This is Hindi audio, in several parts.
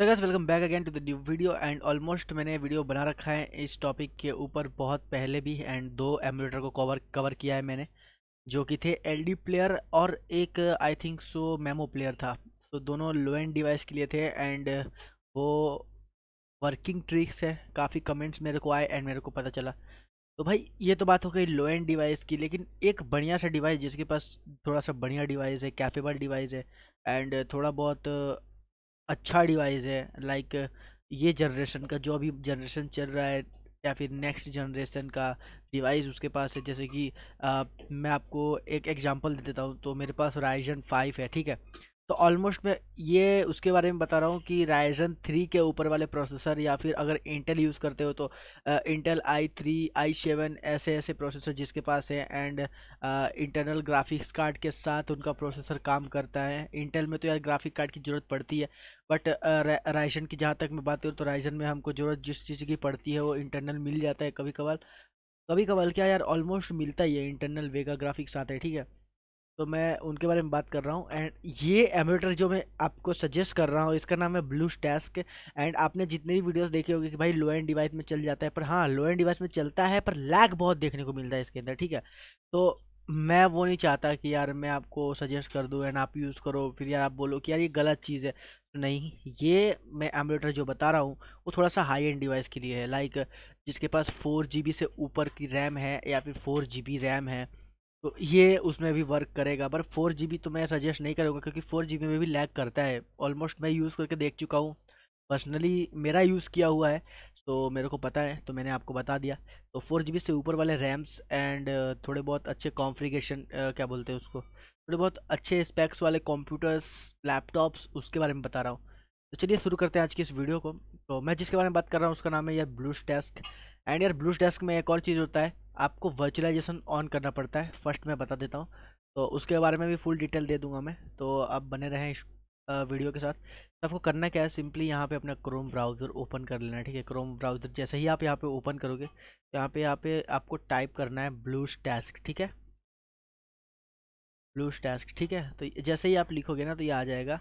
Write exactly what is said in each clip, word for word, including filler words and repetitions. तो guys welcome back again to the new video. And almost मैंने वीडियो बना रखा है इस टॉपिक के ऊपर बहुत पहले भी, एंड दो एमुलेटर को कवर कवर किया है मैंने, जो कि थे एलडी प्लेयर और एक I think so MEmu player था। तो दोनों लो एंड डिवाइस के लिए थे एंड वो वर्किंग ट्रिक्स है। काफ़ी कमेंट्स मेरे को आए एंड मेरे को पता चला। तो भाई ये तो बात हो गई लो एंड डिवाइस की, लेकिन एक बढ़िया सा डिवाइस जिसके पास थोड़ा सा बढ़िया डिवाइस है, कैपेबल डिवाइस है एंड थोड़ा बहुत अच्छा डिवाइस है, लाइक ये जनरेशन का जो अभी जनरेशन चल रहा है या फिर नेक्स्ट जनरेशन का डिवाइस उसके पास है। जैसे कि आ, मैं आपको एक एग्जांपल दे देता हूँ। तो मेरे पास राइजन फाइव है, ठीक है। तो ऑलमोस्ट मैं ये उसके बारे में बता रहा हूँ कि राइजन थ्री के ऊपर वाले प्रोसेसर, या फिर अगर इंटेल यूज़ करते हो तो Intel i three i seven ऐसे ऐसे प्रोसेसर जिसके पास है एंड इंटरनल ग्राफिक्स कार्ड के साथ उनका प्रोसेसर काम करता है। इंटेल में तो यार ग्राफिक कार्ड की ज़रूरत पड़ती है, बट राइजन की जहाँ तक मैं बात करूँ तो राइजन में हमको ज़रूरत जिस चीज़ की पड़ती है वो इंटरनल मिल जाता है। कभी कभार कभी कभार क्या यार ऑलमोस्ट मिलता ही है, इंटरनल वेगा ग्राफिक्स आता है, ठीक है। तो मैं उनके बारे में बात कर रहा हूँ। एंड ये एमुलेटर जो मैं आपको सजेस्ट कर रहा हूँ इसका नाम है ब्लूस्टैक्स। एंड आपने जितने भी वीडियोस देखे होंगे कि भाई लो एंड डिवाइस में चल जाता है, पर हाँ लो एंड डिवाइस में चलता है पर लैग बहुत देखने को मिलता है इसके अंदर, ठीक है। तो मैं वो नहीं चाहता कि यार मैं आपको सजेस्ट कर दूँ एंड आप यूज़ करो फिर यार आप बोलो कि यार ये गलत चीज़ है। नहीं, ये मैं एमुलेटर जो बता रहा हूँ वो थोड़ा सा हाई एंड डिवाइस के लिए है, लाइक जिसके पास फोर जी बी से ऊपर की रैम है या फिर फोर जी बी रैम है तो ये उसमें भी वर्क करेगा। पर फोर जी बी तो मैं सजेस्ट नहीं करूँगा क्योंकि फोर जी बी में भी लैग करता है। ऑलमोस्ट मैं यूज़ करके देख चुका हूँ, पर्सनली मेरा यूज़ किया हुआ है तो मेरे को पता है, तो मैंने आपको बता दिया। तो फोर जी बी से ऊपर वाले रैम्स एंड थोड़े बहुत अच्छे कॉन्फ़िगरेशन, क्या बोलते हैं उसको, थोड़े बहुत अच्छे स्पेक्स वाले कंप्यूटर्स लैपटॉप्स, उसके बारे में बता रहा हूँ। तो चलिए शुरू करते हैं आज की इस वीडियो को। तो मैं जिसके बारे में बात कर रहा हूँ उसका नाम है यार ब्लूस्टैक्स। एंड यार ब्लूस्टैक्स में एक और चीज़ होता है, आपको वर्चुअलाइजेशन ऑन करना पड़ता है। फर्स्ट मैं बता देता हूँ, तो उसके बारे में भी फुल डिटेल दे दूंगा मैं, तो आप बने रहें इस वीडियो के साथ। तो आपको करना क्या है, सिंपली यहाँ पे अपना क्रोम ब्राउज़र ओपन कर लेना है, ठीक है। क्रोम ब्राउज़र जैसे ही आप यहाँ पे ओपन करोगे तो यहाँ पे यहाँ पे आपको टाइप करना है ब्लूस्टैक्स, ठीक है, ब्लूस्टैक्स, ठीक है। तो जैसे ही आप लिखोगे ना तो ये आ जाएगा।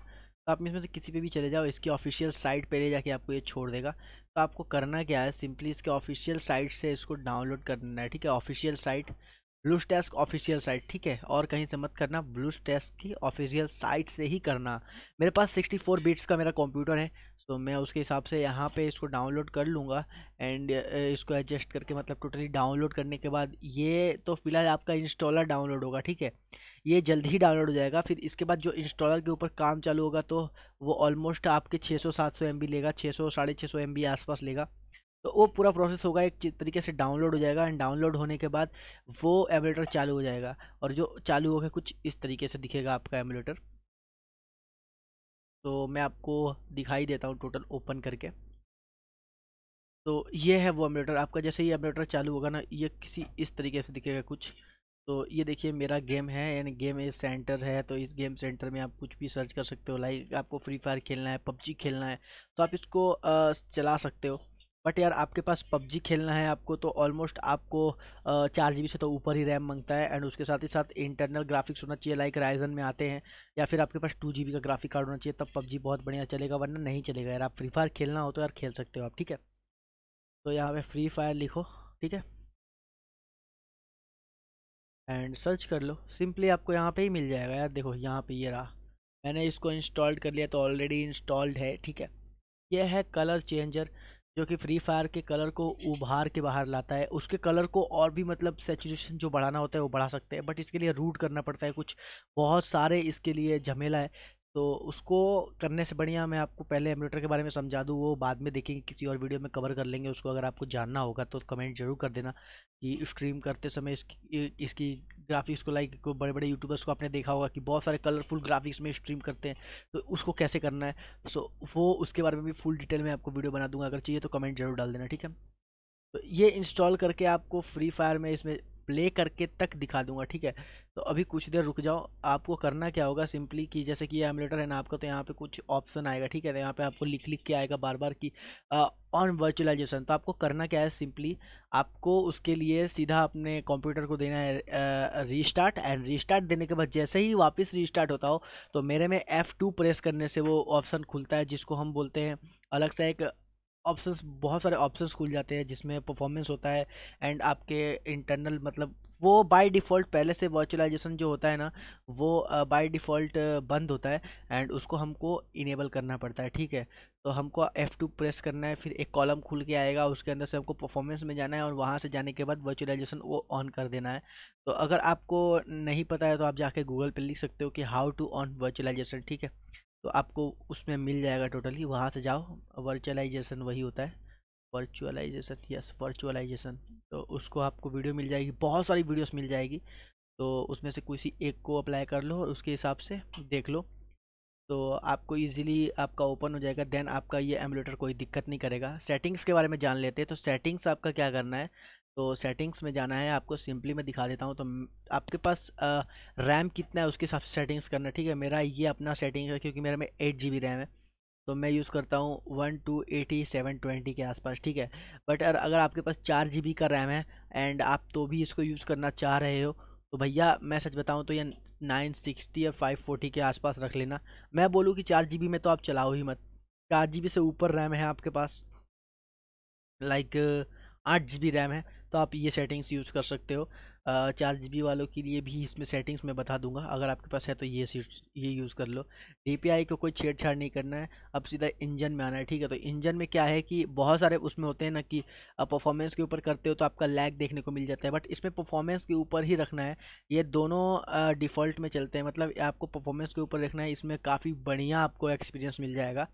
तो आप इसमें से किसी पे भी चले जाओ, इसकी ऑफिशियल साइट पे ले जाके आपको ये छोड़ देगा। तो आपको करना क्या है, सिंपली इसके ऑफिशियल साइट से इसको डाउनलोड करना है, ठीक है। Official site BlueStacks official site, ठीक है, और कहीं से मत करना, ब्लूस्टैक्स की ऑफिशियल साइट से ही करना। मेरे पास सिक्सटी फोर बिट्स का मेरा कंप्यूटर है तो मैं उसके हिसाब से यहाँ पे इसको डाउनलोड कर लूँगा एंड इसको एडजस्ट करके, मतलब टोटली डाउनलोड करने के बाद ये तो फिलहाल आपका इंस्टॉलर डाउनलोड होगा, ठीक है, ये जल्द ही डाउनलोड हो जाएगा। फिर इसके बाद जो इंस्टॉलर के ऊपर काम चालू होगा तो वो ऑलमोस्ट आपके छः सौ सात सौ एमबी लेगा, छः सौ साढ़े छः सौ एमबी आसपास लेगा। तो वो पूरा प्रोसेस होगा, एक तरीके से डाउनलोड हो जाएगा एंड डाउनलोड होने के बाद वो एमुलेटर चालू हो जाएगा। और जो चालू होगा कुछ इस तरीके से दिखेगा आपका एमुलेटर। तो मैं आपको दिखाई देता हूँ टोटल ओपन करके। तो ये है वो एमुलेटर आपका। जैसे ही एमुलेटर चालू होगा ना ये किसी इस तरीके से दिखेगा कुछ। तो ये देखिए मेरा गेम है, यानी गेम ये सेंटर है। तो इस गेम सेंटर में आप कुछ भी सर्च कर सकते हो, लाइक आपको फ्री फायर खेलना है, पबजी खेलना है तो आप इसको आ, चला सकते हो। बट यार आपके पास पबजी खेलना है आपको तो ऑलमोस्ट आपको चार जी बी से तो ऊपर ही रैम मांगता है एंड उसके साथ ही साथ इंटरनल ग्राफिक्स होना चाहिए, लाइक राइजन में आते हैं, या फिर आपके पास टू जी बी का ग्राफिक कार्ड होना चाहिए, तब पबजी बहुत बढ़िया चलेगा, वरना नहीं चलेगा। यार आप फ्री फायर खेलना हो तो यार खेल सकते हो आप, ठीक है। तो यहाँ पे फ्री फायर लिखो, ठीक है, एंड सर्च कर लो। सिंपली आपको यहाँ पे ही मिल जाएगा। यार देखो यहाँ पे ये रहा, मैंने इसको इंस्टॉल कर लिया तो ऑलरेडी इंस्टॉल्ड है, ठीक है। यह है कलर चेंजर जो कि फ्री फायर के कलर को उभार के बाहर लाता है। उसके कलर को और भी, मतलब सैचुरेशन जो बढ़ाना होता है वो बढ़ा सकते हैं, बट इसके लिए रूट करना पड़ता है कुछ, बहुत सारे इसके लिए झमेला है। तो उसको करने से बढ़िया मैं आपको पहले एमुलेटर के बारे में समझा दूँ, वो बाद में देखेंगे, किसी और वीडियो में कवर कर लेंगे उसको। अगर आपको जानना होगा तो कमेंट जरूर कर देना कि स्ट्रीम करते समय इसकी इसकी ग्राफिक्स को, लाइक को बड़े बड़े यूट्यूबर्स को आपने देखा होगा कि बहुत सारे कलरफुल ग्राफिक्स में स्ट्रीम करते हैं, तो उसको कैसे करना है। सो वो उसके बारे में भी फुल डिटेल में आपको वीडियो बना दूंगा, अगर चाहिए तो कमेंट जरूर डाल देना, ठीक है। तो ये इंस्टॉल करके आपको फ्री फायर में इसमें प्ले करके तक दिखा दूंगा, ठीक है। तो अभी कुछ देर रुक जाओ। आपको करना क्या होगा सिंपली कि जैसे कि एमुलेटर है ना आपका, तो यहाँ पे कुछ ऑप्शन आएगा, ठीक है। तो यहाँ पे आपको लिख लिख के आएगा बार बार कि ऑन वर्चुअलाइजेशन। तो आपको करना क्या है सिंपली, आपको उसके लिए सीधा अपने कंप्यूटर को देना है रीस्टार्ट, एंड रीस्टार्ट देने के बाद जैसे ही वापस रीस्टार्ट होता हो तो मेरे में एफ टू प्रेस करने से वो ऑप्शन खुलता है, जिसको हम बोलते हैं अलग से एक ऑप्शंस, बहुत सारे ऑप्शंस खुल जाते हैं जिसमें परफॉर्मेंस होता है एंड आपके इंटरनल, मतलब वो बाय डिफ़ॉल्ट पहले से वर्चुअलाइजेशन जो होता है ना वो बाय डिफ़ॉल्ट बंद होता है एंड उसको हमको इनेबल करना पड़ता है, ठीक है। तो हमको एफ टू प्रेस करना है, फिर एक कॉलम खुल के आएगा, उसके अंदर से हमको परफॉर्मेंस में जाना है और वहाँ से जाने के बाद वर्चुअलाइजेशन वो ऑन कर देना है। तो अगर आपको नहीं पता है तो आप जाके गूगल पर लिख सकते हो कि हाउ टू ऑन वर्चुअलाइजेशन, ठीक है। तो आपको उसमें मिल जाएगा टोटली, वहाँ से जाओ, वर्चुअलाइजेशन वही होता है, वर्चुअलाइजेशन, यस वर्चुअलाइजेशन। तो उसको आपको वीडियो मिल जाएगी, बहुत सारी वीडियोस मिल जाएगी, तो उसमें से किसी एक को अप्लाई कर लो और उसके हिसाब से देख लो, तो आपको इजीली आपका ओपन हो जाएगा। देन आपका ये एमुलेटर कोई दिक्कत नहीं करेगा। सेटिंग्स के बारे में जान लेते हैं। तो सेटिंग्स आपका क्या करना है, तो सेटिंग्स में जाना है आपको, सिंपली मैं दिखा देता हूँ। तो आपके पास रैम कितना है उसके हिसाब से सेटिंग्स करना है, ठीक है। मेरा ये अपना सेटिंग है क्योंकि मेरे में एट जी बी रैम है तो मैं यूज़ करता हूँ one two eighty seven twenty के आसपास, ठीक है। बट अगर आपके पास चार जी बी का रैम है एंड आप तो भी इसको यूज़ करना चाह रहे हो तो भैया मैं सच बताऊँ तो ये नाइन सिक्सटी या फाइव फोर्टी के आसपास रख लेना। मैं बोलूँ कि चार जी बी में तो आप चलाओ ही मत। चार जी बी से ऊपर रैम है आपके पास, लाइक आठ जी बी रैम है, तो आप ये सेटिंग्स यूज़ कर सकते हो। चार जी बी वालों के लिए भी इसमें सेटिंग्स मैं बता दूंगा, अगर आपके पास है तो ये ये यूज़ कर लो। डी पी आई को कोई छेड़छाड़ नहीं करना है। अब सीधा इंजन में आना है, ठीक है। तो इंजन में क्या है कि बहुत सारे उसमें होते हैं ना कि परफॉर्मेंस के ऊपर करते हो तो आपका लैग देखने को मिल जाता है, बट इसमें परफॉर्मेंस के ऊपर ही रखना है। ये दोनों डिफ़ॉल्ट में चलते हैं, मतलब आपको परफॉर्मेंस के ऊपर रखना है। इसमें काफ़ी बढ़िया आपको एक्सपीरियंस मिल जाएगा।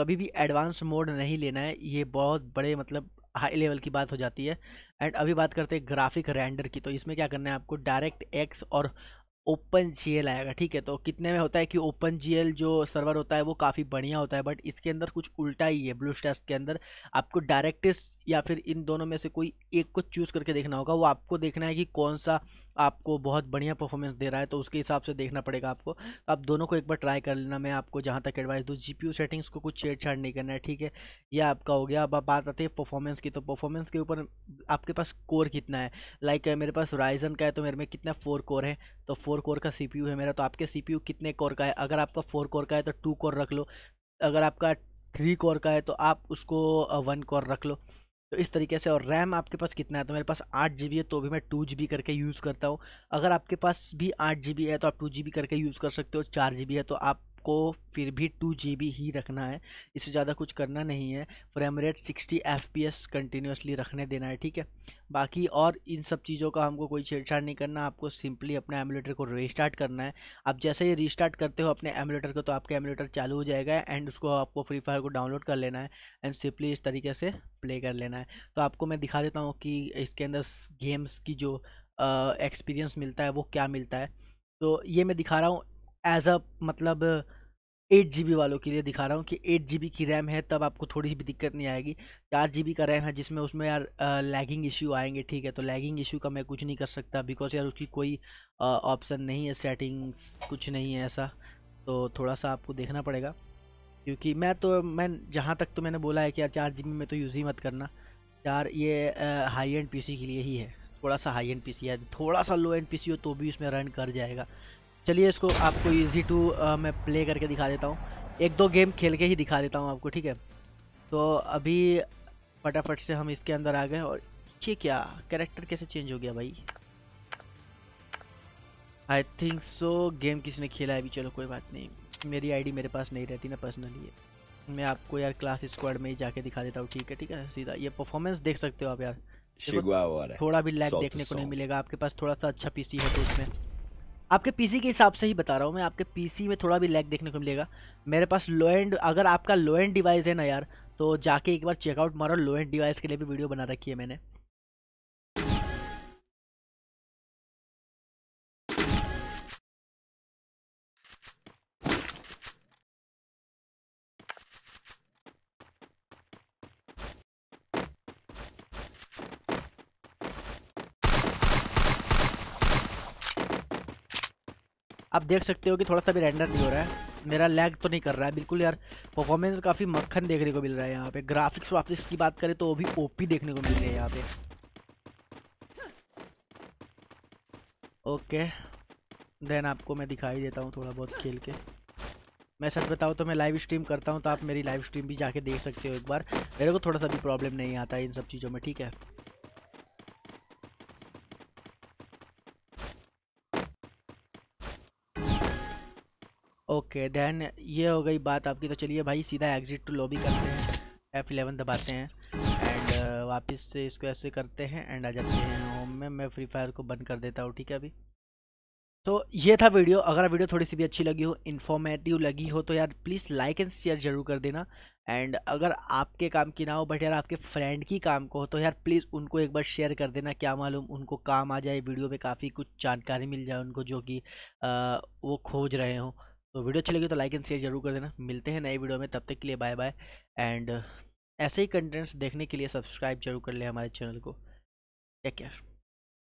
कभी भी एडवांस मोड नहीं लेना है, ये बहुत बड़े मतलब हाई लेवल की बात हो जाती है। एंड अभी बात करते हैं ग्राफिक रेंडर की। तो इसमें क्या करना है आपको, डायरेक्ट एक्स और ओपन जी एल आएगा, ठीक है। तो कितने में होता है कि ओपन जी एल जो सर्वर होता है वो काफ़ी बढ़िया होता है, बट इसके अंदर कुछ उल्टा ही है। ब्लूस्टैक्स के अंदर आपको डायरेक्ट या फिर इन दोनों में से कोई एक को चूज़ करके देखना होगा। वो आपको देखना है कि कौन सा आपको बहुत बढ़िया परफॉर्मेंस दे रहा है, तो उसके हिसाब से देखना पड़ेगा आपको। आप दोनों को एक बार ट्राई कर लेना, मैं आपको जहाँ तक एडवाइस दूँ। जीपीयू सेटिंग्स को कुछ छेड़छाड़ नहीं करना है, ठीक है। ये आपका हो गया। अब आप बात आते हैं परफॉर्मेंस की। तो परफॉर्मेंस के ऊपर आपके पास कोर कितना है, लाइक मेरे पास राइजन का है तो मेरे में कितना फोर कोर है, तो फोर कोर का सीपीयू है मेरा। तो आपके सीपीयू कितने कोर का है, अगर आपका फोर कोर का है तो टू कोर रख लो, अगर आपका थ्री कोर का है तो आप उसको वन कोर रख लो, तो इस तरीके से। और रैम आपके पास कितना है, तो मेरे पास आठ जी बी है तो भी मैं टू जी बी करके यूज़ करता हूँ। अगर आपके पास भी आठ जी बी है तो आप टू जी बी करके यूज़ कर सकते हो। चार जी बी है तो आपको फिर भी टू जी बी ही रखना है, इससे ज़्यादा कुछ करना नहीं है। फ्रेम रेट सिक्सटी एफ पी एस कंटिन्यूसली रखने देना है, ठीक है। बाकी और इन सब चीज़ों का हमको कोई छेड़छाड़ नहीं करना। आपको सिंपली अपने एमुलेटर को रीस्टार्ट करना है। आप जैसे ही रीस्टार्ट करते हो अपने एमुलेटर को तो आपका एमुलेटर चालू हो जाएगा एंड उसको आपको फ्री फायर को डाउनलोड कर लेना है एंड सिंपली इस तरीके से प्ले कर लेना है। तो आपको मैं दिखा देता हूँ कि इसके अंदर गेम्स की जो एक्सपीरियंस मिलता है वो क्या मिलता है। तो ये मैं दिखा रहा हूँ एज अ मतलब एट जी बी वालों के लिए दिखा रहा हूँ कि एट जी बी की रैम है तब आपको थोड़ी भी दिक्कत नहीं आएगी। चार जी बी का रैम है जिसमें उसमें यार लैगिंग इशू आएंगे, ठीक है। तो लैगिंग इशू का मैं कुछ नहीं कर सकता बिकॉज यार उसकी कोई ऑप्शन नहीं है, सेटिंग्स कुछ नहीं है ऐसा, तो थोड़ा सा आपको देखना पड़ेगा। क्योंकि मैं तो मैं जहाँ तक तो मैंने बोला है कि यार चार जी बी में तो यूज़ ही मत करना। यार ये हाई एंड पी सी के लिए ही है, थोड़ा सा हाई एंड पी सी है, थोड़ा सा लो एंड पी सी हो तो भी उसमें रन कर जाएगा। चलिए इसको आपको इजी टू मैं प्ले करके दिखा देता हूँ, एक दो गेम खेल के ही दिखा देता हूँ आपको, ठीक है। तो अभी फटाफट से हम इसके अंदर आ गए और ये क्या कैरेक्टर कैसे चेंज हो गया भाई। आई थिंक सो गेम किसी ने खेला है अभी, चलो कोई बात नहीं। मेरी आईडी मेरे पास नहीं रहती ना पर्सनली, मैं आपको यार क्लास स्क्वाड में ही जाके दिखा देता हूँ, ठीक है ठीक है। सीधा ये परफॉर्मेंस देख सकते हो आप यार, थोड़ा भी लैग देखने को नहीं मिलेगा। आपके पास थोड़ा सा अच्छा पीसी है तो उसमें आपके पीसी के हिसाब से ही बता रहा हूँ मैं, आपके पीसी में थोड़ा भी लैग देखने को मिलेगा। मेरे पास लो एंड, अगर आपका लो एंड डिवाइस है ना यार तो जाके एक बार चेकआउट मारो, लो एंड डिवाइस के लिए भी वीडियो बना रखी है मैंने। आप देख सकते हो कि थोड़ा सा भी रेंडर नहीं हो रहा है, मेरा लैग तो नहीं कर रहा है बिल्कुल। यार परफॉर्मेंस काफ़ी मक्खन देखने को मिल रहा है यहाँ पे। ग्राफिक्स वाफिक्स की बात करें तो वो भी ओपी देखने को मिल रही है यहाँ पे। ओके देन आपको मैं दिखाई देता हूँ थोड़ा बहुत खेल के। मैं सच बताऊँ तो मैं लाइव स्ट्रीम करता हूँ, तो आप मेरी लाइव स्ट्रीम भी जाके देख सकते हो एक बार। मेरे को थोड़ा सा भी प्रॉब्लम नहीं आता है इन सब चीज़ों में, ठीक है। ओके देन ये हो गई बात आपकी। तो चलिए भाई सीधा एग्जिट टू लॉबी करते हैं, एफ इलेवन दबाते हैं एंड वापस से इसको ऐसे करते हैं एंड आ जाते हैं होम में। मैं फ्री फायर को बंद कर देता हूँ, ठीक है अभी। तो ये था वीडियो। अगर वीडियो थोड़ी सी भी अच्छी लगी हो, इन्फॉर्मेटिव लगी हो, तो यार प्लीज़ लाइक एंड शेयर ज़रूर कर देना। एंड अगर आपके काम की ना हो बट यार आपके फ्रेंड की काम को हो, तो यार प्लीज़ उनको एक बार शेयर कर देना। क्या मालूम उनको काम आ जाए, वीडियो में काफ़ी कुछ जानकारी मिल जाए उनको जो कि वो खोज रहे हों। तो वीडियो अच्छी लगी तो लाइक एंड शेयर जरूर कर देना। मिलते हैं नए वीडियो में, तब तक के लिए बाय बाय। एंड ऐसे ही कंटेंट्स देखने के लिए सब्सक्राइब जरूर कर लें हमारे चैनल को। Take care.